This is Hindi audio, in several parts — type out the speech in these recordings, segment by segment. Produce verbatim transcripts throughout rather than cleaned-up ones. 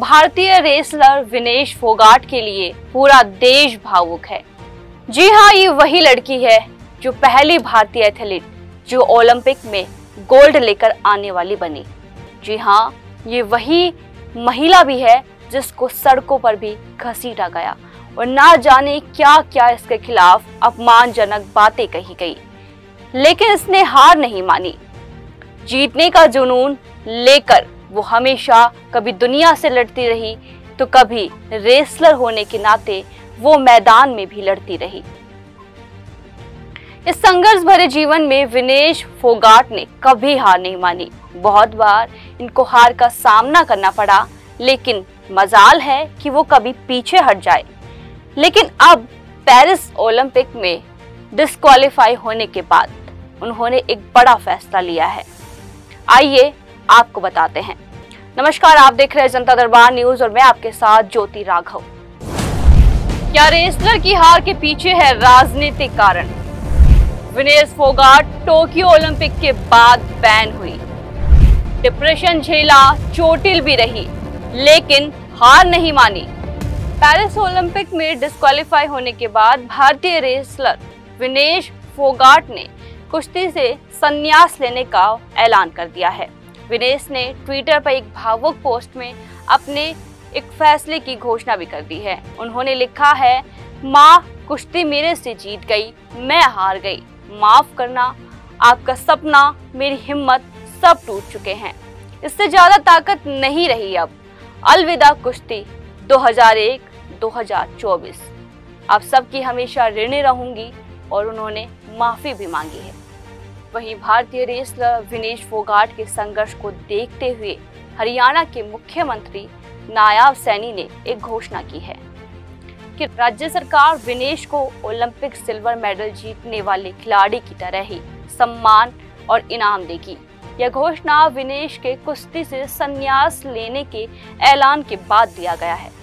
भारतीय रेसलर विनेश फोगाट के लिए पूरा देश भावुक है। जी हाँ, ये वही लड़की है जो पहली भारतीय एथलीट जो ओलंपिक में गोल्ड लेकर आने वाली बनी। जी हाँ, ये वही महिला भी है जिसको सड़कों पर भी घसीटा गया और ना जाने क्या क्या इसके खिलाफ अपमानजनक बातें कही गई, लेकिन इसने हार नहीं मानी। जीतने का जुनून लेकर वो हमेशा कभी दुनिया से लड़ती रही तो कभी रेसलर होने के नाते वो मैदान में भी लड़ती रही। इस संघर्ष भरे जीवन में विनेश फोगाट ने कभी हार नहीं मानी। बहुत बार इनको हार का सामना करना पड़ा, लेकिन मजाल है कि वो कभी पीछे हट जाए। लेकिन अब पेरिस ओलंपिक में डिस्क्वालीफाई होने के बाद उन्होंने एक बड़ा फैसला लिया है, आइए आपको बताते हैं। नमस्कार, आप देख रहे हैं जनता दरबार न्यूज और मैं आपके साथ ज्योति राघव। क्या रेसलर की हार के पीछे है राजनीतिक कारण? विनेश फोगाट टोक्यो ओलंपिक के बाद बैन हुई, डिप्रेशन झेला, चोटिल भी रही, लेकिन हार नहीं मानी। पेरिस ओलंपिक में डिस्क्वालीफाई होने के बाद भारतीय रेसलर विनेश फोगाट ने कुश्ती से संन्यास लेने का ऐलान कर दिया है। विनेश ने ट्विटर पर एक भावुक पोस्ट में अपने एक फैसले की घोषणा भी कर दी है। उन्होंने लिखा है, माँ कुश्ती मेरे से जीत गई, मैं हार गई, माफ करना, आपका सपना, मेरी हिम्मत सब टूट चुके हैं, इससे ज़्यादा ताकत नहीं रही अब, अलविदा कुश्ती दो हज़ार एक दो हज़ार चौबीस, आप सबकी हमेशा ऋणी रहूंगी। और उन्होंने माफ़ी भी मांगी है। वहीं भारतीय रेसलर विनेश फोगाट के संघर्ष को देखते हुए हरियाणा के मुख्यमंत्री नायाब सैनी ने एक घोषणा की है कि राज्य सरकार विनेश को ओलंपिक सिल्वर मेडल जीतने वाले खिलाड़ी की तरह ही सम्मान और इनाम देगी। यह घोषणा विनेश के कुश्ती से संन्यास लेने के ऐलान के बाद दिया गया है।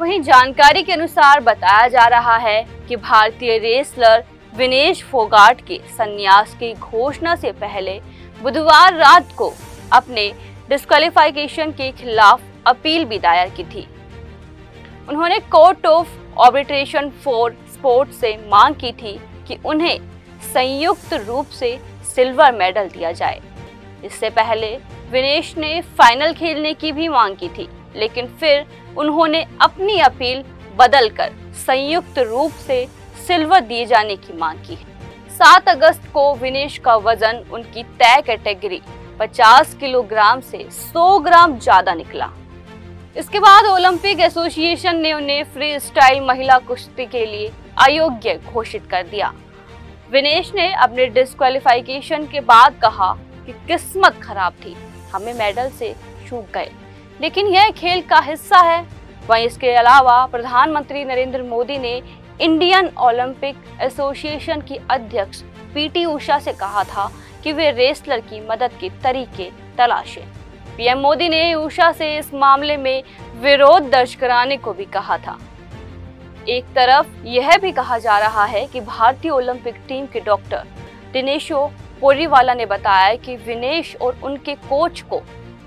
वहीं जानकारी के अनुसार बताया जा रहा है कि भारतीय रेसलर विनेश फोगाट के संन्यास की घोषणा से पहले बुधवार रात को अपने डिस्क्वालिफिकेशन के खिलाफ अपील भी दायर की थी। उन्होंने court of arbitration for sports से मांग की थी कि उन्हें संयुक्त रूप से सिल्वर मेडल दिया जाए। इससे पहले विनेश ने फाइनल खेलने की भी मांग की थी, लेकिन फिर उन्होंने अपनी अपील बदलकर संयुक्त रूप से सिल्वर दिए जाने की मांग की है। सात अगस्त को विनेश का वजन उनकी तय कैटेगरी पचास किलोग्राम से सौ ग्राम ज्यादा निकला। इसके बाद ओलंपिक एसोसिएशन ने उन्हें फ्री स्टाइल महिला कुश्ती के लिए अयोग्य घोषित कर दिया। विनेश ने अपने डिस्क्वालिफिकेशन के बाद कहा कि किस्मत खराब थी, हमें मेडल से चूक गए, लेकिन यह खेल का हिस्सा है। वहीं इसके अलावा प्रधानमंत्री नरेंद्र मोदी ने इंडियन ओलंपिक एसोसिएशन की अध्यक्ष पीटी उषा से कहा था कि वे रेसलर की मदद के तरीके तलाशें। पीएम मोदी ने उषा से इस मामले में विरोध दर्ज कराने को भी कहा था। एक तरफ यह भी कहा जा रहा है कि भारतीय ओलंपिक टीम के डॉक्टर दिनेशो पोरीवाला ने बताया कि विनेश और उनके कोच को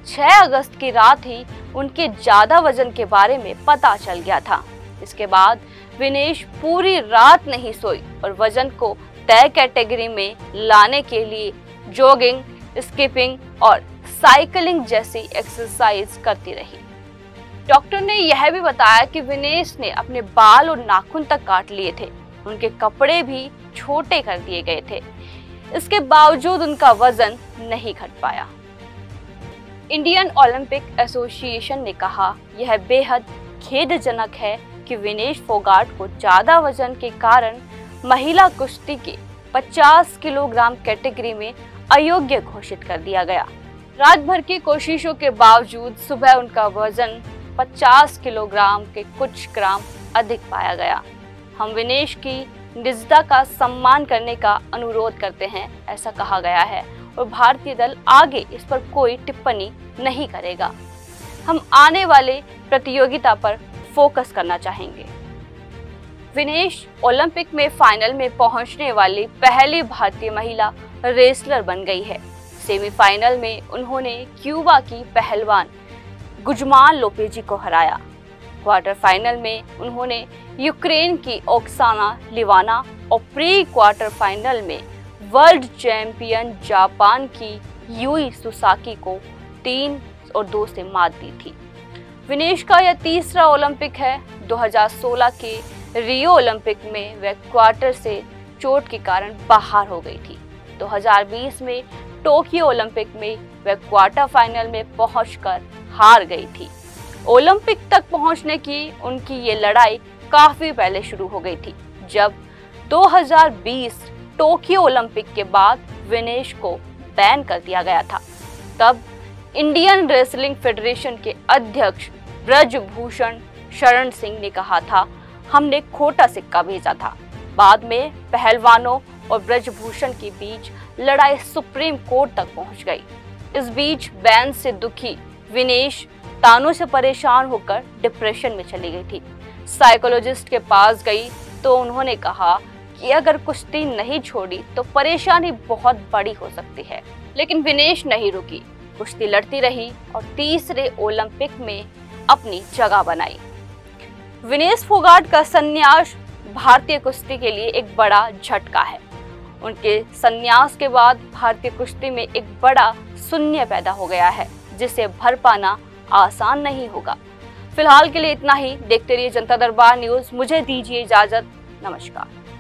छह अगस्त की रात ही उनके ज्यादा वजन के बारे में पता चल गया था। इसके बाद विनेश पूरी रात नहीं सोई और वजन को तय कैटेगरी में लाने के लिए जॉगिंग, स्कीपिंग और साइकिलिंग जैसी एक्सरसाइज करती रही। डॉक्टर ने यह भी बताया कि विनेश ने अपने बाल और नाखून तक काट लिए थे, उनके कपड़े भी छोटे कर दिए गए थे, इसके बावजूद उनका वजन नहीं घट पाया। इंडियन ओलंपिक एसोसिएशन ने कहा, यह बेहद खेदजनक है कि विनेश फोगाट को ज्यादा वजन के कारण महिला कुश्ती के पचास किलोग्राम कैटेगरी में अयोग्य घोषित कर दिया गया, रात भर की कोशिशों के बावजूद सुबह उनका वजन पचास किलोग्राम के कुछ ग्राम अधिक पाया गया। हम विनेश की निजता का सम्मान करने का अनुरोध करते हैं, ऐसा कहा गया है, और भारतीय दल आगे इस पर कोई टिप्पणी नहीं करेगा। हम आने वाले प्रतियोगिता पर फोकस करना चाहेंगे। विनेश ओलंपिक में फाइनल में पहुंचने वाली पहली भारतीय महिला रेसलर बन गई है। सेमीफाइनल में उन्होंने क्यूबा की पहलवान गुजमान लोपेजी को हराया। क्वार्टर फाइनल में उन्होंने यूक्रेन की ओक्साना लिवाना और प्री क्वार्टर फाइनल में वर्ल्ड चैंपियन जापान की युई सुसाकी को तीन और दो से मात दी थी। विनेश का यह तीसरा ओलंपिक है। दो हज़ार सोलह के रियो ओलंपिक में वह क्वार्टर से चोट के कारण बाहर हो गई थी। दो हज़ार बीस में टोक्यो ओलंपिक में वह क्वार्टर फाइनल में पहुंचकर हार गई थी। ओलंपिक तक पहुंचने की उनकी ये लड़ाई काफी पहले शुरू हो गई थी, जब दो हज़ार बीस टोक्यो ओलंपिक के बाद विनेश को बैन कर दिया गया था। तब इंडियन रेसलिंग फेडरेशन के अध्यक्ष ब्रजभूषण शरण सिंह ने कहा था, हमने खोटा सिक्का भेजा था। बाद में पहलवानों और ब्रजभूषण के बीच लड़ाई सुप्रीम कोर्ट तक पहुंच गई। इस बीच बैन से दुखी विनेश तानों से परेशान होकर डिप्रेशन में चली गई थी। साइकोलॉजिस्ट के पास गई तो उन्होंने कहा कि अगर कुश्ती नहीं छोड़ी तो परेशानी बहुत बड़ी हो सकती है, लेकिन विनेश नहीं रुकी, कुश्ती लड़ती रही और तीसरे ओलंपिक में अपनी जगह बनाई। विनेश फोगाट का संन्यास भारतीय कुश्ती के लिए एक बड़ा झटका है। उनके संन्यास के बाद भारतीय कुश्ती में एक बड़ा शून्य पैदा हो गया है, जिसे भर पाना आसान नहीं होगा। फिलहाल के लिए इतना ही। देखते रहिए जनता दरबार न्यूज। मुझे दीजिए इजाजत। नमस्कार।